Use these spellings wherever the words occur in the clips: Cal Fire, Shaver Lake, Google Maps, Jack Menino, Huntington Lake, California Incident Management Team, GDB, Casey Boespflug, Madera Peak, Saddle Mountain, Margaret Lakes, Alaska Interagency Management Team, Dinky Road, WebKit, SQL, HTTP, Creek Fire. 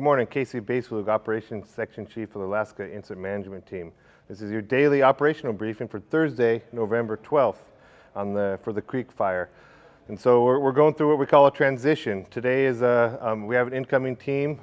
Good morning, Casey Boespflug, Operations Section Chief of the Alaska Incident Management Team. This is your daily operational briefing for Thursday, November 12th for the Creek Fire. And so we're going through what we call a transition. Today is we have an incoming team.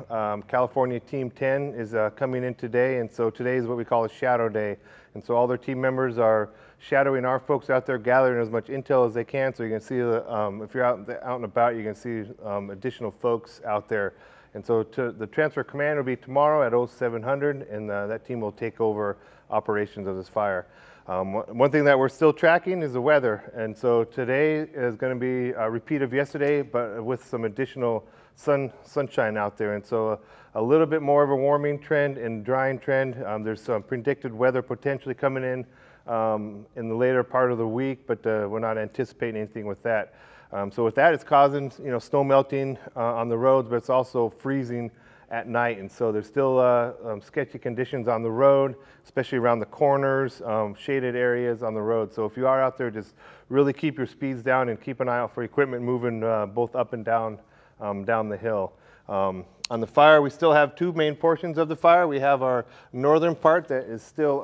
California Team 10 is coming in today, and so today is what we call a shadow day. And so all their team members are shadowing our folks out there, gathering as much intel as they can, so you can see, if you're out and about, you can see additional folks out there. And so the transfer of command will be tomorrow at 0700, and that team will take over operations of this fire. One thing that we're still tracking is the weather. And so today is going to be a repeat of yesterday, but with some additional sunshine out there. And so a little bit more of a warming trend and drying trend. There's some predicted weather potentially coming in the later part of the week, but we're not anticipating anything with that. So with that, it's causing snow melting on the roads, but it's also freezing at night, and so there's still sketchy conditions on the road, especially around the corners, shaded areas on the road. So if you are out there, just really keep your speeds down and keep an eye out for equipment moving both up and down, down the hill. On the fire, we still have two main portions of the fire. We have our northern part that is still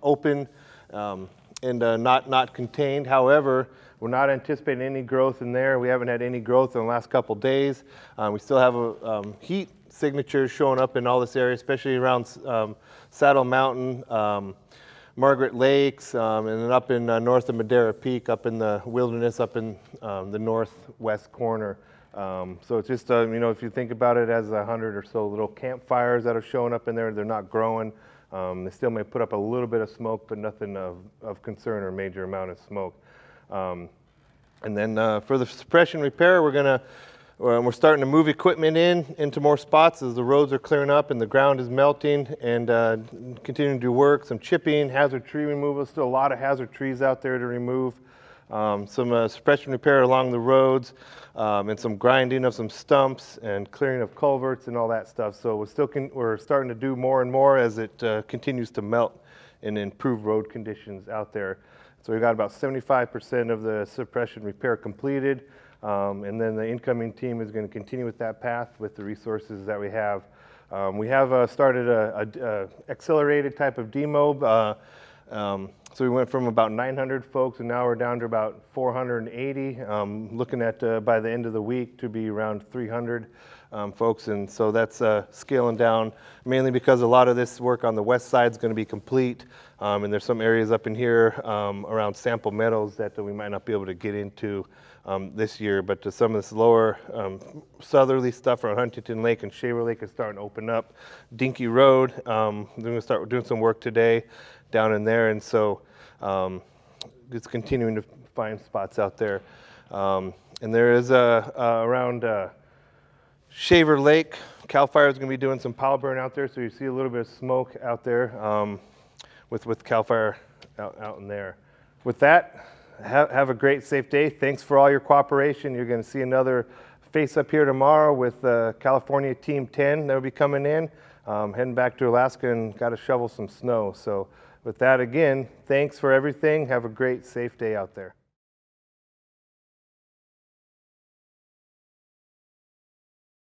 open and not contained. However, we're not anticipating any growth in there. We haven't had any growth in the last couple days. We still have a heat signatures showing up in all this area, especially around Saddle Mountain, Margaret Lakes, and then up in north of Madera Peak, up in the wilderness, up in the northwest corner. So it's just, if you think about it as 100 or so little campfires that are showing up in there, they're not growing. They still may put up a little bit of smoke, but nothing of concern or major amount of smoke. And then for the suppression repair, we're starting to move equipment into more spots as the roads are clearing up and the ground is melting, and continuing to do work, some chipping, hazard tree removal. Still a lot of hazard trees out there to remove, some suppression repair along the roads, and some grinding of some stumps and clearing of culverts and all that stuff. So we're starting to do more and more as it continues to melt and improve road conditions out there. So we've got about 75% of the suppression repair completed. And then the incoming team is going to continue with that path with the resources that we have. We have started a accelerated type of demob. So we went from about 900 folks, and now we're down to about 480. Looking at by the end of the week to be around 300 folks, and so that's scaling down mainly because a lot of this work on the west side is going to be complete, and there's some areas up in here around Sample Meadows that we might not be able to get into this year. But to some of this lower southerly stuff around Huntington Lake and Shaver Lake is starting to open up. Dinky Road, they're going to start doing some work today down in there, and so it's continuing to find spots out there. And there is around Shaver Lake, Cal Fire is going to be doing some pile burn out there, so you see a little bit of smoke out there with Cal Fire out in there. With that, have a great, safe day. Thanks for all your cooperation. You're going to see another face up here tomorrow with California Team 10 that will be coming in. Heading back to Alaska and got to shovel some snow. So with that, again, thanks for everything. Have a great, safe day out there.